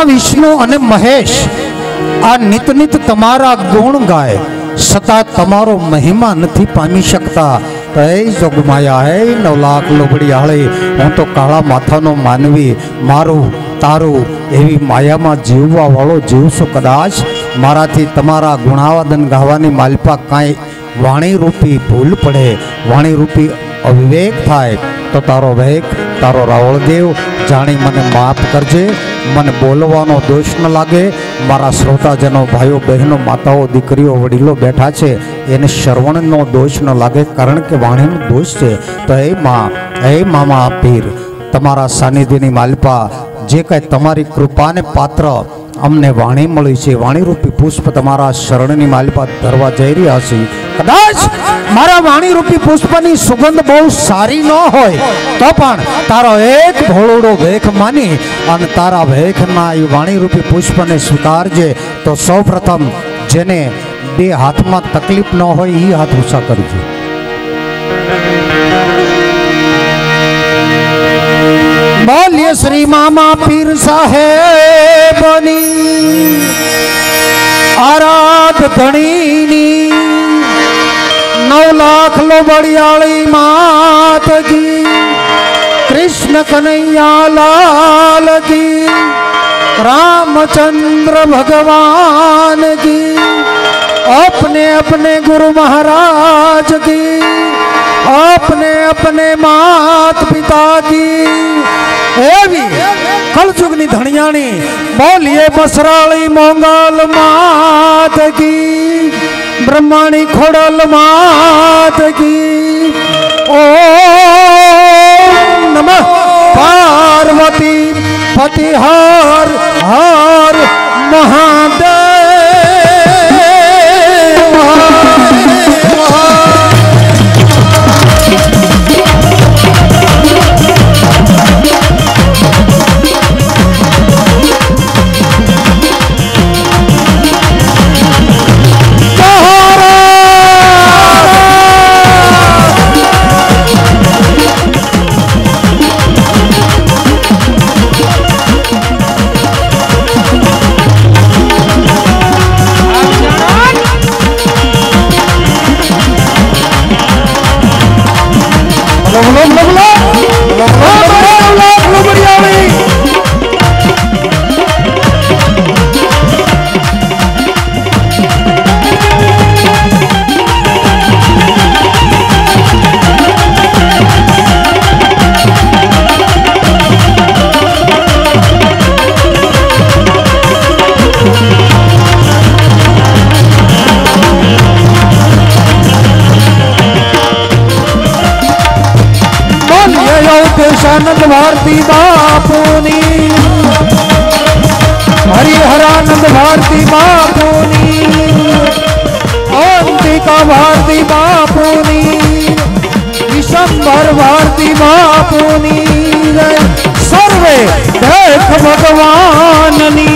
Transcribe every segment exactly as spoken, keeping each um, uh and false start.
ब्रह्मा विष्णु अने महेश आ नित नित तमारा गुण गाए सता तमारो महिमा नथी पामी शकता। जोगमाया है नौ लाख लोबड़ी आळे हूँ तो काला माथानो मानवी मारू तारू एवी मायामां जीववा वाळो जीवशो कदाच माराथी तमारा गुणावादन गावानी मालपा काई वाणी रूपी भूल पड़े वाणी रूपी अविवेक थाय तो तारो वेक तारो रावलदेव जाणी मने माफ करजे। मन बोलवानो दोष न लागे। मारा श्रोताजनों भाईओ बहनों माताओं दीकरीओ वडीलो बैठा छे एने श्रवणनो दोष न लागे कारण के वाणीनो दोष छे। तो ए माँ ए मामा पीर तमारा सानिधिनी मालपा जे काई तमारी कृपाने पात्र अमने वाणी मळी छे वाणी रूपी पुष्प तमारा शरणनी मालपा धरवा जई रह्या छे। कदाच मारा वाणी रूपी पुष्पनी सुगंध बहु सारी न होय तो पण तारो एक भोळोडो वेख मानी अने तारा वेखना ए वाणी रूपी पुष्पने स्वीकारजे। तो सौप्रथम जेने बे हाथमां तकलीफ न होय ई हाथ ऊंचा करजो। बोलिए श्री मामा पीर साहेबनी आराध धणीनी नौ लाख लोबड़ियाली मात की कृष्ण कन्हैया लाल की रामचंद्र भगवान की अपने अपने गुरु महाराज की अपने अपने मात पिता की एवी कलजुगनी धणियाणी बोलिए बसराली मोंगल मात की ब्रह्माणी खोडल मात की। ओम नमः पार्वती पति हर हर महादेव अवधेशानंद भारती बापूनी हरिहरानंद भारती बापूनी अंतिका भारती बापूनी विशंबर भारती बापूनी सर्वे देख भगवाननी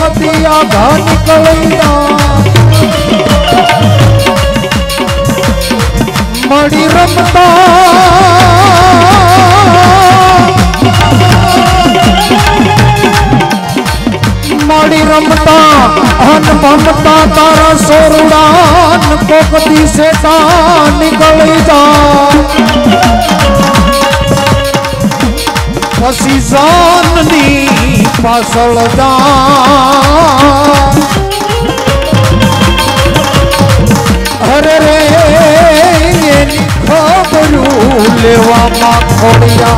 मड़ी रमता मड़ी रमता हन भमता तारा सोरुड़ान कोकती से ता निकल जा फसी जानी फसल जा हरे रे खबरू लेवा माखोड़िया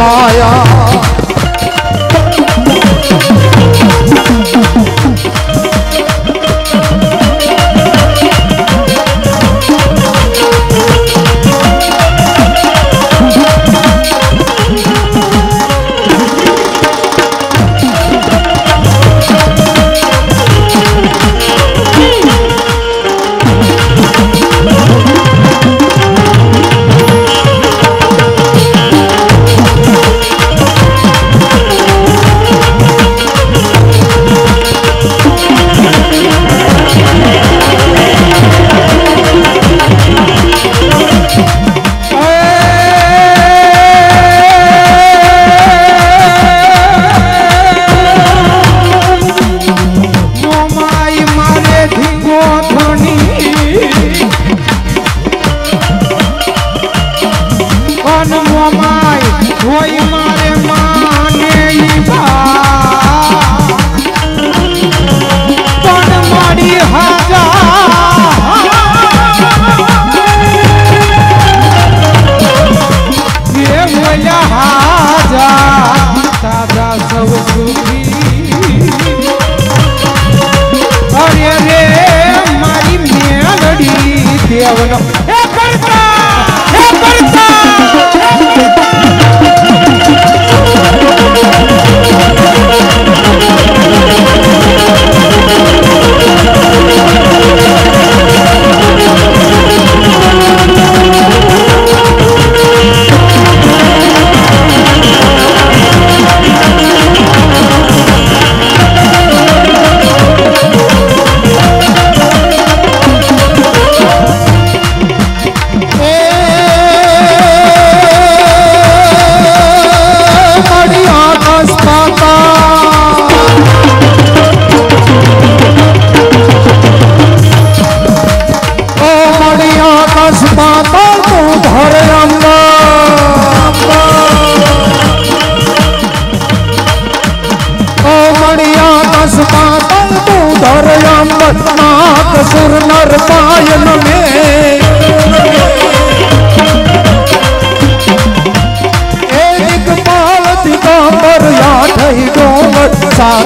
माया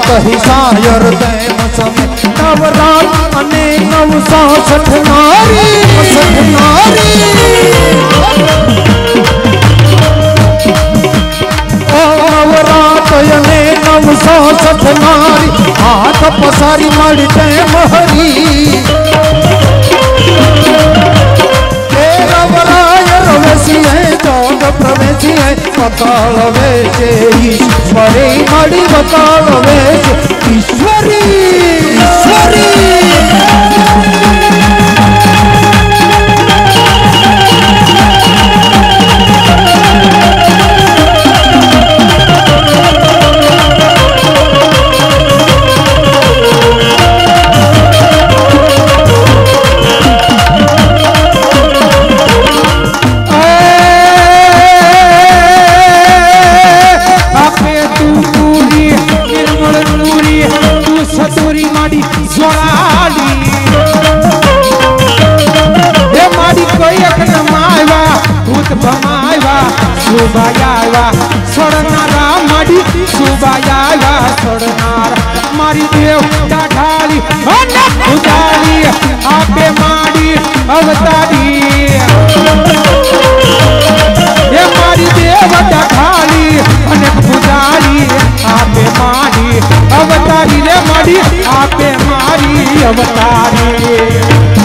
कही सायर दैव सम नवरात अने नव साठ नारी साठ नारी ओ नवरात अने नव साठ नारी हाथ पसारी मड़ी ते महरी ए नवराय रवसी है चौद प्रवेशी है पताल वेचे ईश्वरी मड़ी पताल वेचे ईश्वरी ईश्वरी अवतारी रे मारी आपे मारी अवतारी।